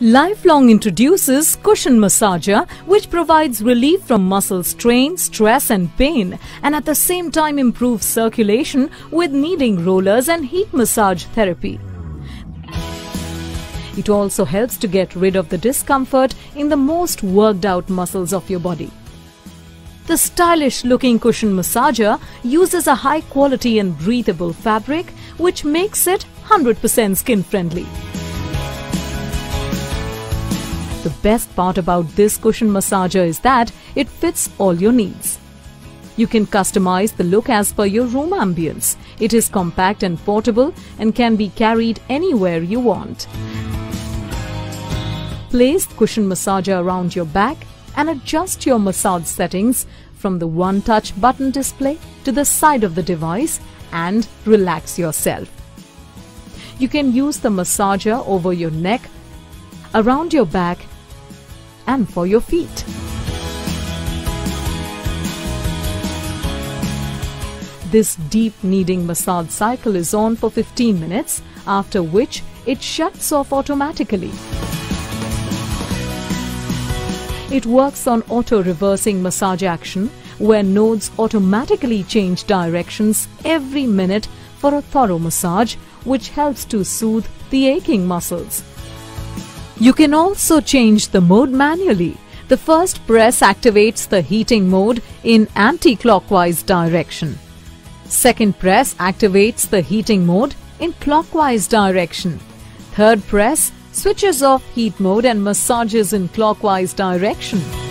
Lifelong introduces Cushion Massager, which provides relief from muscle strain, stress and pain, and at the same time improves circulation with kneading rollers and heat massage therapy. It also helps to get rid of the discomfort in the most worked out muscles of your body. The stylish looking Cushion Massager uses a high quality and breathable fabric, which makes it 100% skin friendly. The best part about this Cushion Massager is that it fits all your needs. You can customize the look as per your room ambience. It is compact and portable and can be carried anywhere you want. Place the Cushion Massager around your back and adjust your massage settings from the one-touch button display to the side of the device and relax yourself. You can use the massager over your neck, around your back, and for your feet. This deep kneading massage cycle is on for 15 minutes, after which it shuts off automatically. It works on auto-reversing massage action, where nodes automatically change directions every minute for a thorough massage, which helps to soothe the aching muscles. You can also change the mode manually. The first press activates the heating mode in anti-clockwise direction. Second press activates the heating mode in clockwise direction. Third press switches off heat mode and massages in clockwise direction.